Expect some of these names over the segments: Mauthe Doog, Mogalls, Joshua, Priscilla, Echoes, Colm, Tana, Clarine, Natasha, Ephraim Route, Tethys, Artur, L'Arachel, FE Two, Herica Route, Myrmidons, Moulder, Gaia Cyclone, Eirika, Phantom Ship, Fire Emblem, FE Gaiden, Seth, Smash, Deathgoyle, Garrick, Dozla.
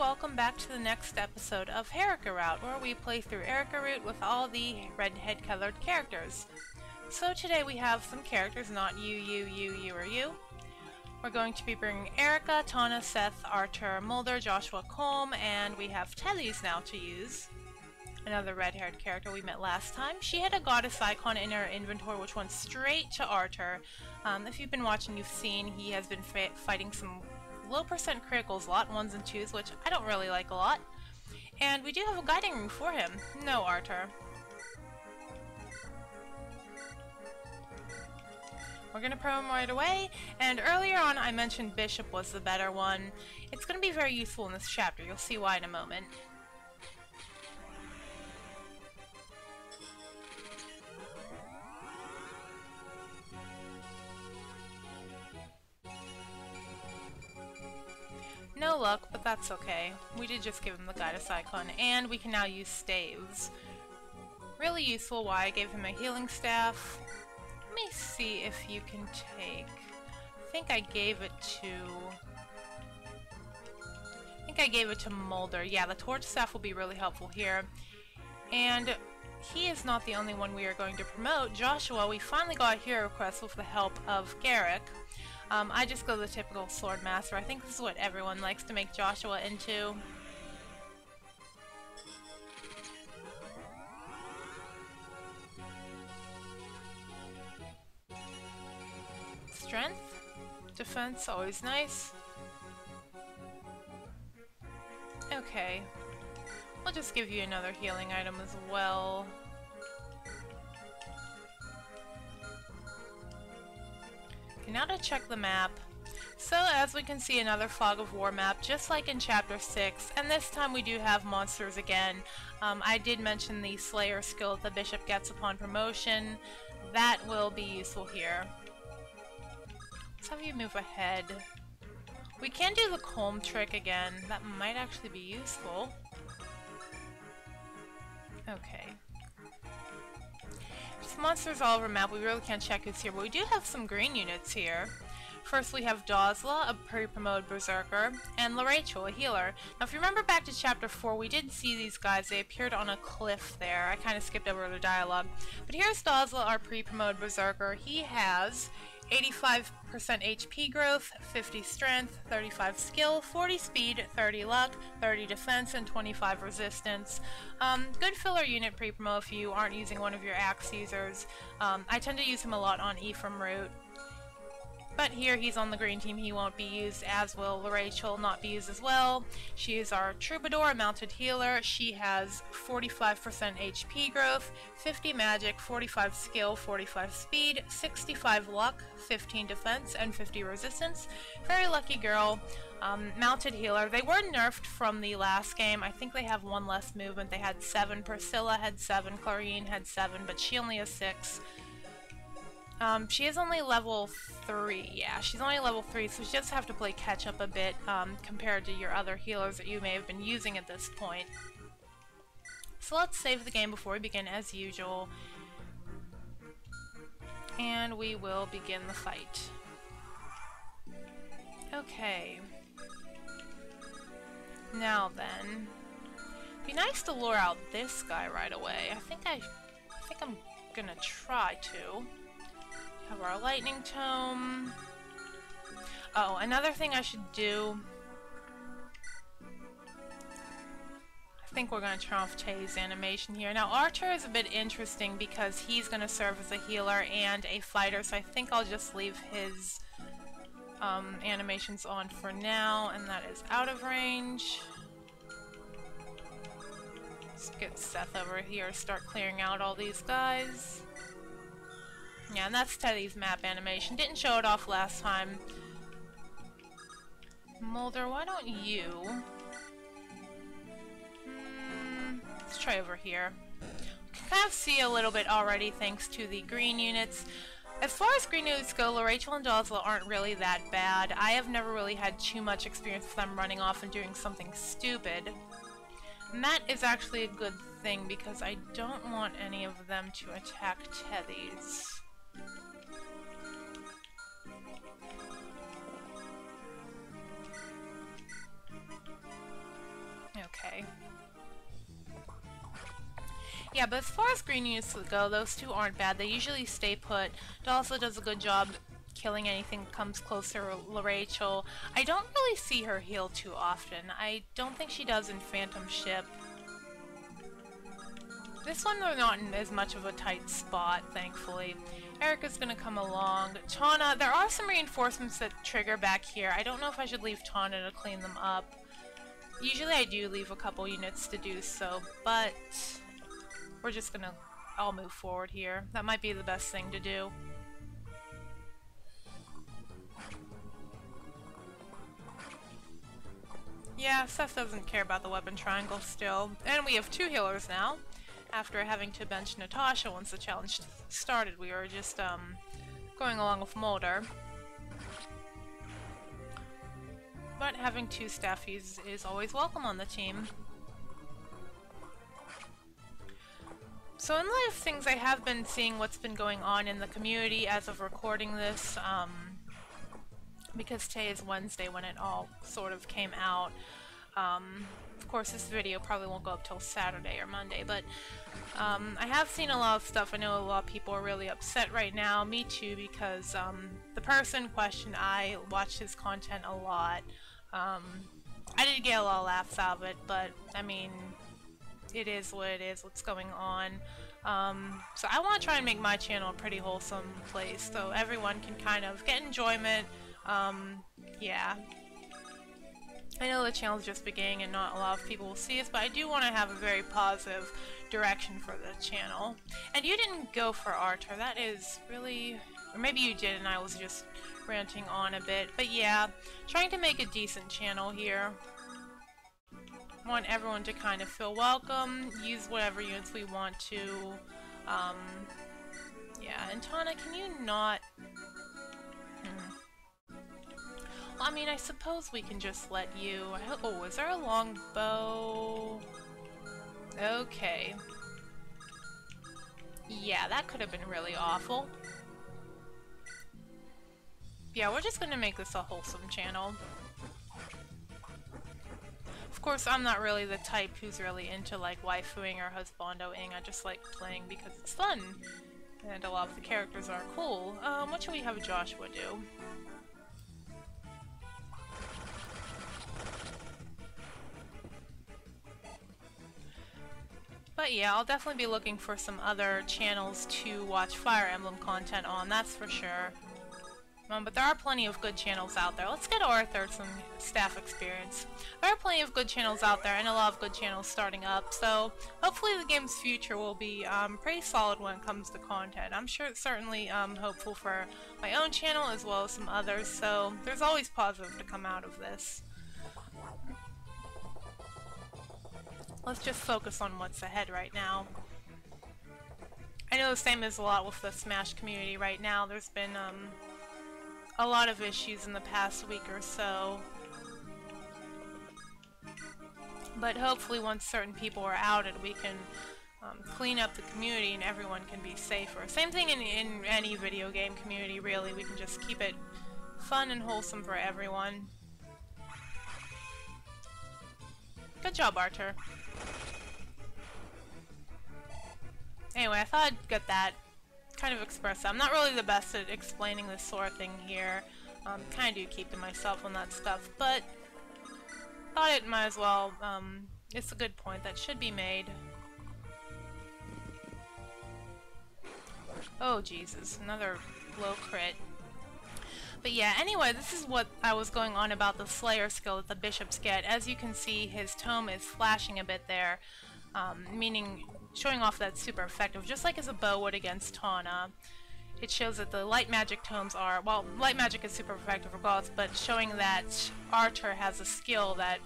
and welcome back to the next episode of Herica Route, where we play through Eirika Route with all the redhead-colored characters. So today we have some characters, not you, you, you, you, or you. We're going to be bringing Eirika, Tana, Seth, Artur, Moulder, Joshua, Colm, and we have Tethys now to use. Another red-haired character we met last time. She had a goddess icon in her inventory which went straight to Artur. If you've been watching, you've seen he has been fighting some low percent criticals, lot 1s and 2s, which I don't really like a lot. And we do have a guiding ring for him. No, Artur. We're going to probe him right away, and earlier on I mentioned Bishop was the better one. It's going to be very useful in this chapter, you'll see why in a moment. No luck, but that's okay. We did just give him the Gaia Cyclone, and we can now use staves. Really useful, why I gave him a healing staff. Let me see if you can take... I think I gave it to Moulder. Yeah, the torch staff will be really helpful here. And he is not the only one we are going to promote. Joshua, we finally got a hero request with the help of Garrick. I just go the typical sword master. I think this is what everyone likes to make Joshua into. Strength, defense, always nice. Okay, we'll just give you another healing item as well. Now to check the map. So as we can see, another Fog of War map, just like in Chapter 6, and this time we do have monsters again. I did mention the Slayer skill that the Bishop gets upon promotion. That will be useful here. Let's have you move ahead. We can do the Colm trick again. That might actually be useful. Okay. Monsters all over map, we really can't check who's here, but we do have some green units here. First we have Dozla, a pre-promoted berserker, and L'Arachel, a healer. Now if you remember back to Chapter 4, we did see these guys, they appeared on a cliff there. I kind of skipped over the dialogue. But here's Dozla, our pre-promoted berserker. He has 85% HP growth, 50 strength, 35 skill, 40 speed, 30 luck, 30 defense, and 25 resistance. Good filler unit pre-promo if you aren't using one of your axe users. I tend to use him a lot on Ephraim Route. But here he's on the green team, he won't be used, as will L'Arachel not be used as well. She is our Troubadour, a mounted healer. She has 45% HP growth, 50 magic, 45 skill, 45 speed, 65 luck, 15 defense, and 50 resistance. Very lucky girl. Mounted healer. They were nerfed from the last game. I think they have one less movement. They had 7. Priscilla had 7. Clarine had 7, but she only has 6. She is only level 3, yeah, she's only level 3, so you just have to play catch up a bit compared to your other healers that you may have been using at this point. So let's save the game before we begin as usual. And we will begin the fight. Okay. Now then. Be nice to lure out this guy right away. I think I'm gonna try to. Have our lightning tome. Oh, another thing I should do. I think we're going to turn off Tay's animation here. Now Artur is a bit interesting because he's going to serve as a healer and a fighter, so I think I'll just leave his animations on for now, and that is out of range. Let's get Seth over here, start clearing out all these guys. Yeah, and that's Teddy's map animation. Didn't show it off last time. Moulder, why don't you... let's try over here. We can kind of see a little bit already thanks to the green units. As far as green units go, L'Arachel and Dozla aren't really that bad. I have never really had too much experience with them running off and doing something stupid. And that is actually a good thing because I don't want any of them to attack Tethys. okay. Yeah, but as far as green units go, those two aren't bad. They usually stay put. Dozla does a good job killing anything that comes closer to L'Arachel. I don't really see her heal too often. I don't think she does in Phantom Ship. This one they're not in as much of a tight spot, thankfully. Eirika's gonna come along. Tana, there are some reinforcements that trigger back here. I don't know if I should leave Tana to clean them up. Usually I do leave a couple units to do so, but we're just gonna all move forward here. That might be the best thing to do. Yeah, Seth doesn't care about the weapon triangle still. And we have two healers now. After having to bench Natasha once the challenge started, we were just going along with Moulder. But having two staffies is always welcome on the team. So in light of things, I have been seeing what's been going on in the community as of recording this, because today is Wednesday when it all sort of came out. Of course, this video probably won't go up till Saturday or Monday, but I have seen a lot of stuff. I know a lot of people are really upset right now, me too, because the person in question, I watched his content a lot. I did get a lot of laughs out of it, but I mean, it is what it is, what's going on. So I want to try and make my channel a pretty wholesome place, so everyone can kind of get enjoyment. Yeah. I know the channel's just beginning and not a lot of people will see us, but I do want to have a very positive direction for the channel. And you didn't go for Artur, that is really... Or maybe you did and I was just ranting on a bit, but yeah, trying to make a decent channel here. Want everyone to kind of feel welcome, use whatever units we want to. Yeah, and Tana, can you not... I mean, I suppose we can just let you... Oh, is there a longbow? Okay. Yeah, that could have been really awful. Yeah, we're just gonna make this a wholesome channel. Of course, I'm not really the type who's really into, like, waifuing or husbandoing. I just like playing because it's fun. And a lot of the characters are cool. What should we have Joshua do? But yeah, I'll definitely be looking for some other channels to watch Fire Emblem content on, that's for sure. But there are plenty of good channels out there. Let's get Artur some staff experience. There are plenty of good channels out there and a lot of good channels starting up, so hopefully the game's future will be pretty solid when it comes to content. I'm sure it's certainly hopeful for my own channel as well as some others, so there's always positive to come out of this. Let's just focus on what's ahead right now. I know the same is a lot with the Smash community right now. There's been a lot of issues in the past week or so. But hopefully once certain people are outed, we can clean up the community and everyone can be safer. Same thing in any video game community, really. We can just keep it fun and wholesome for everyone. Good job, Artur. Anyway, I thought I'd get that kind of expressed. I'm not really the best at explaining this sort of thing here. Kind of do keep to myself on that stuff, but thought it might as well. It's a good point that should be made. Oh, Jesus. Another low crit. But yeah, anyway, this is what I was going on about the Slayer skill that the bishops get. As you can see, his tome is flashing a bit there, meaning showing off that super effective, just like as a bow would against Tana. It shows that the light magic tomes are, well, light magic is super effective regardless, but showing that Artur has a skill that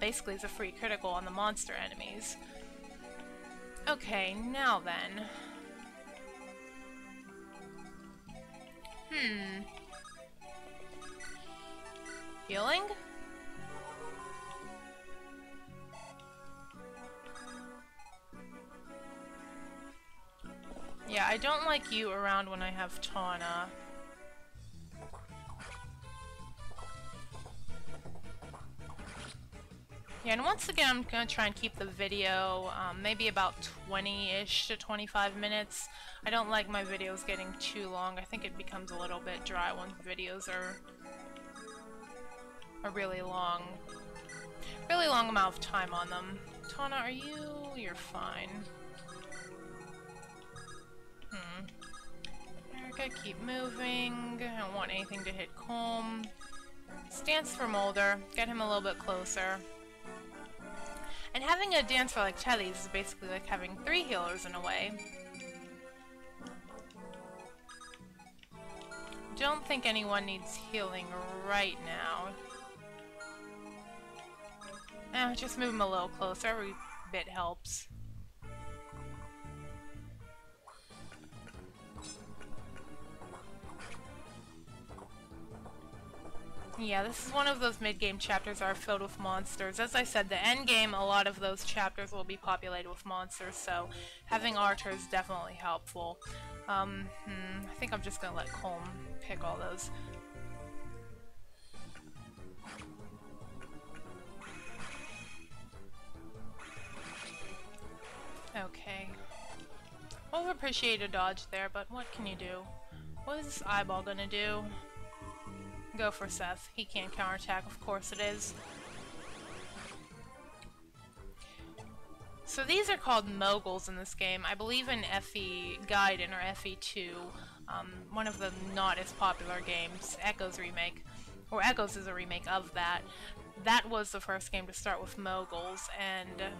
basically is a free critical on the monster enemies. Okay, now then. Healing? Yeah, I don't like you around when I have Tana. Yeah, and once again, I'm going to try and keep the video maybe about 20-ish to 25 minutes. I don't like my videos getting too long. I think it becomes a little bit dry when videos are really long amount of time on them. Tana, are you? You're fine. Eirika, keep moving. I don't want anything to hit Colm. Stance for Moulder. Get him a little bit closer. And having a dance for like Tethys is basically like having three healers in a way. Don't think anyone needs healing right now. Just move him a little closer. Every bit helps. Yeah, this is one of those mid-game chapters that are filled with monsters. As I said, the end game, a lot of those chapters will be populated with monsters, so having Artur is definitely helpful. I think I'm just going to let Colm pick all those. Okay. Well, I've appreciated a dodge there, but what can you do? What is this eyeball going to do? Go for Seth. He can't counterattack, of course it is. So these are called Mogalls in this game. I believe in FE Gaiden or FE 2, one of the not as popular games, Echoes remake, or Echoes is a remake of that. That was the first game to start with Mogalls, and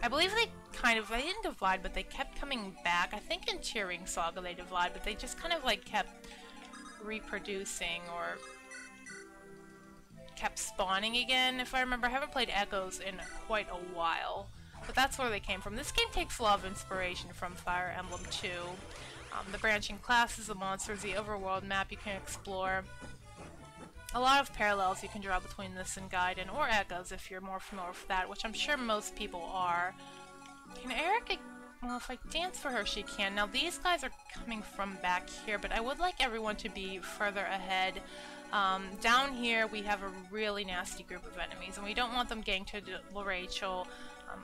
I believe they kind of, they didn't divide, but they kept coming back. I think in Tearing Saga they divide, but they just kind of like kept reproducing or kept spawning again, if I remember. I haven't played Echoes in quite a while, but that's where they came from. This game takes a lot of inspiration from Fire Emblem 2. The branching classes, the monsters, the overworld map you can explore. A lot of parallels you can draw between this and Gaiden, or Echoes if you're more familiar with that, which I'm sure most people are. Can Eirika... Well, if I dance for her, she can. Now, these guys are coming from back here, but I would like everyone to be further ahead. Down here, we have a really nasty group of enemies, and we don't want them getting to L'Arachel,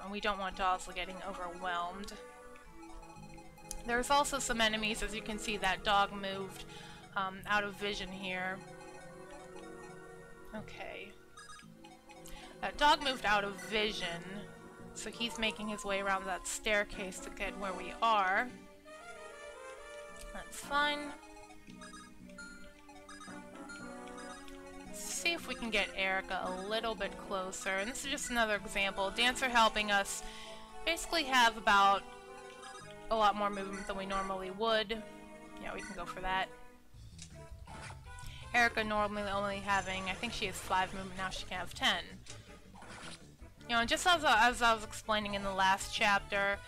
and we don't want Dozla getting overwhelmed. There's also some enemies, as you can see, that dog moved out of vision here. Okay. That dog moved out of vision. So he's making his way around that staircase to get where we are. That's fine. Let's see if we can get Eirika a little bit closer. And this is just another example. Dancer helping us basically have about a lot more movement than we normally would. Yeah, we can go for that. Eirika normally only having, I think she has 5 movement, now she can have 10. You know, just as I was explaining in the last chapter,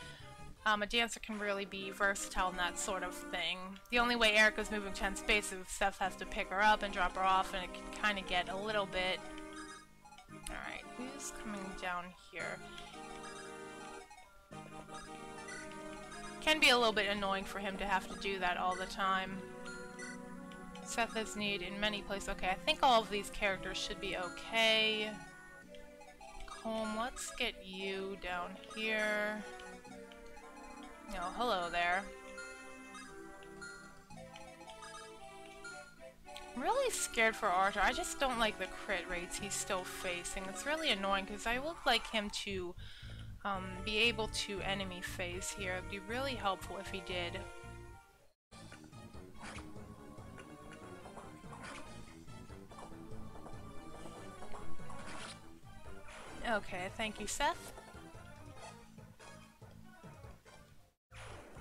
a dancer can really be versatile in that sort of thing. The only way Eirika's moving 10 spaces is if Seth has to pick her up and drop her off, and it can kind of get a little bit... Alright, who's coming down here? Can be a little bit annoying for him to have to do that all the time. Seth is needed in many places. Okay, I think all of these characters should be okay. Let's get you down here. Oh, hello there. I'm really scared for Artur. I just don't like the crit rates he's still facing. It's really annoying because I would like him to be able to enemy phase here. It'd be really helpful if he did. Okay, thank you, Seth.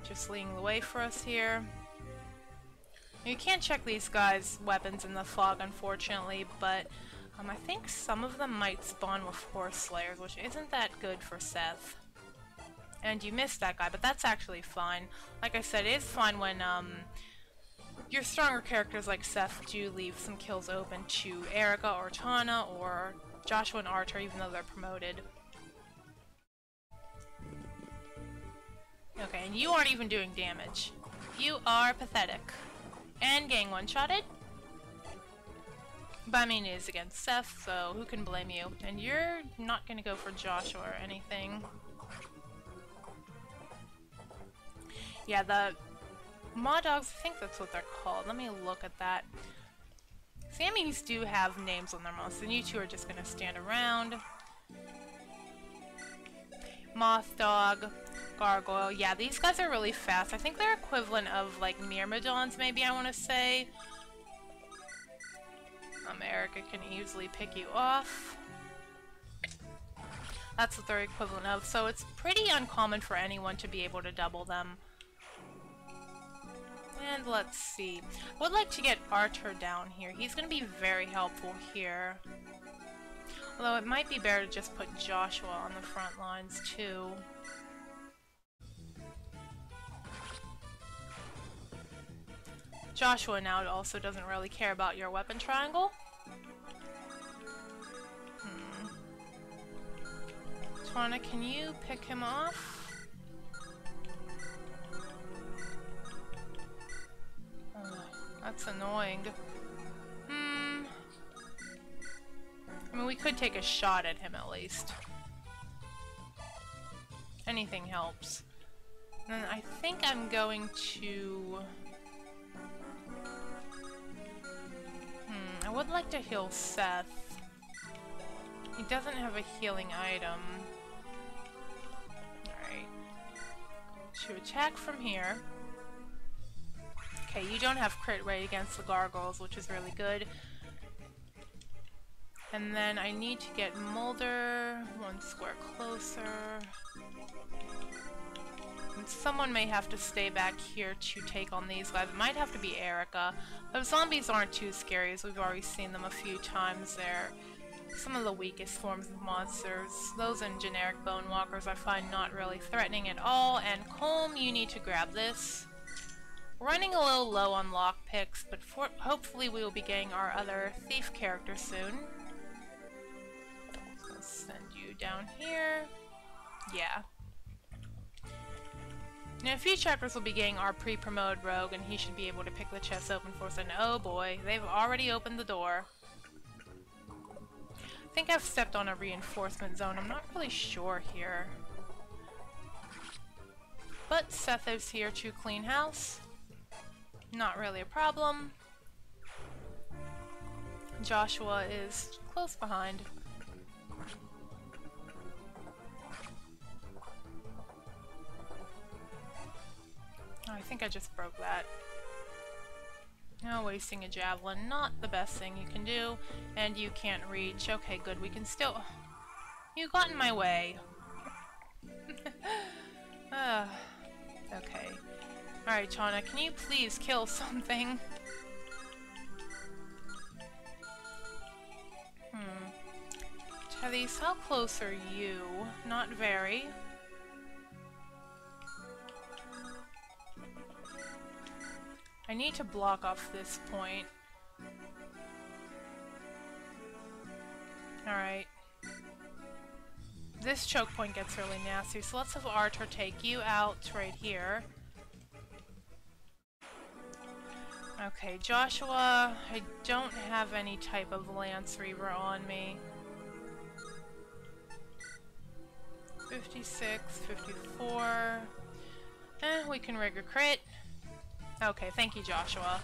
Just leading the way for us here. You can't check these guys' weapons in the fog, unfortunately, but I think some of them might spawn with Horse Slayers, which isn't that good for Seth. And you missed that guy, but that's actually fine. Like I said, it is fine when your stronger characters like Seth do leave some kills open to Eirika or Tana or Joshua and Artur, even though they're promoted. Okay, and you aren't even doing damage. You are pathetic. And gang one-shotted. But I mean, it is against Seth, so who can blame you? And you're not gonna go for Joshua or anything. Yeah, the Maw Dogs, I think that's what they're called. Let me look at that. Sammies do have names on their mouths, and you two are just gonna stand around. Mauthe Doog, Gargoyle. Yeah, these guys are really fast. I think they're equivalent of, like, Myrmidons, maybe I want to say. Eirika can easily pick you off. That's what they're equivalent of, so it's pretty uncommon for anyone to be able to double them. And let's see. I would like to get Artur down here. He's going to be very helpful here. Although it might be better to just put Joshua on the front lines, too. Joshua now also doesn't really care about your weapon triangle. Tana, can you pick him off? Oh, that's annoying. I mean, we could take a shot at him, at least. Anything helps. And I think I'm going to... I would like to heal Seth. He doesn't have a healing item. Alright. To attack from here. Okay, you don't have crit rate against the gargoyles, which is really good. And then I need to get Moulder one square closer. And someone may have to stay back here to take on these guys. It might have to be Eirika. But zombies aren't too scary, as we've already seen them a few times. They're some of the weakest forms of monsters. Those and generic bone walkers I find not really threatening at all. And Colm, you need to grab this. Running a little low on lockpicks, but hopefully we will be getting our other thief character soon. Send you down here. Yeah. Now, in a few chapters we'll be getting our pre-promoted rogue, and he should be able to pick the chest open for us, and oh boy, they've already opened the door. I think I've stepped on a reinforcement zone, I'm not really sure here. But Seth is here to clean house. Not really a problem. Joshua is close behind. Oh, I think I just broke that. Now wasting a javelin, not the best thing you can do. And you can't reach. Okay, good, we can still... You got in my way. Okay. Alright, Tana, can you please kill something? Tethys, how close are you? Not very. I need to block off this point. Alright. This choke point gets really nasty, so let's have Artur take you out right here. Okay, Joshua, I don't have any type of Lance Reaver on me. 56, 54... we can rig a crit. Okay, thank you, Joshua.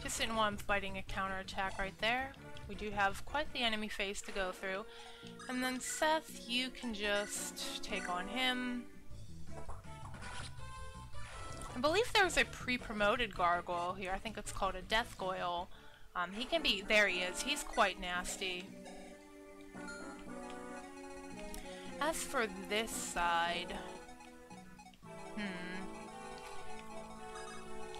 Just didn't want him fighting a counterattack right there. We do have quite the enemy phase to go through. And then Seth, you can just take on him. I believe there's a pre-promoted gargoyle here. I think it's called a Deathgoyle. He can be... There he is. He's quite nasty. As for this side...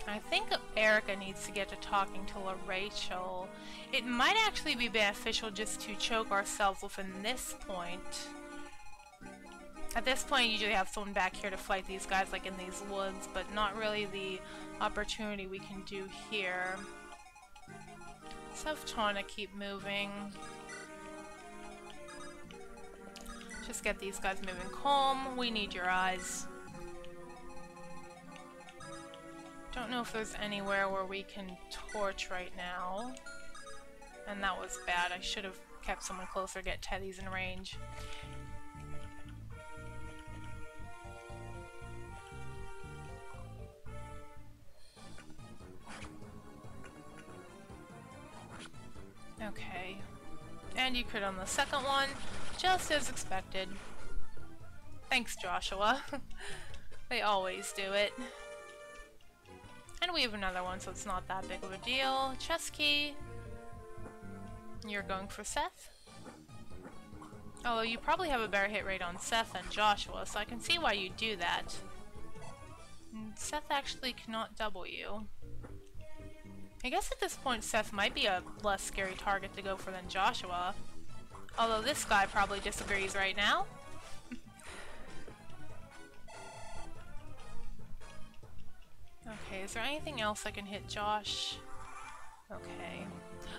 I think Eirika needs to get to talking to L'Arachel. It might actually be beneficial just to choke ourselves within this point. At this point, you usually have someone back here to fight these guys, like in these woods, but not really the opportunity we can do here. Let's have Tana keep moving. Just get these guys moving. Calm, we need your eyes. Don't know if there's anywhere where we can torch right now. And that was bad. I should have kept someone closer, get Tethys in range. Okay. And you crit on the second one, just as expected. Thanks, Joshua. They always do it. And we have another one, so it's not that big of a deal. Chest key. You're going for Seth? Although you probably have a better hit rate on Seth than Joshua, so I can see why you do that. And Seth actually cannot double you. I guess at this point Seth might be a less scary target to go for than Joshua. Although this guy probably disagrees right now. Okay, is there anything else I can hit Josh? Okay.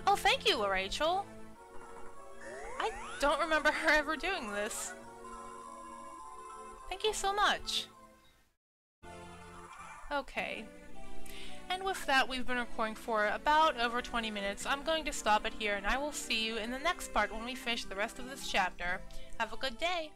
Oh, thank you, L'Arachel! I don't remember her ever doing this. Thank you so much. Okay. And with that, we've been recording for about over 20 minutes. I'm going to stop it here, and I will see you in the next part when we finish the rest of this chapter. Have a good day!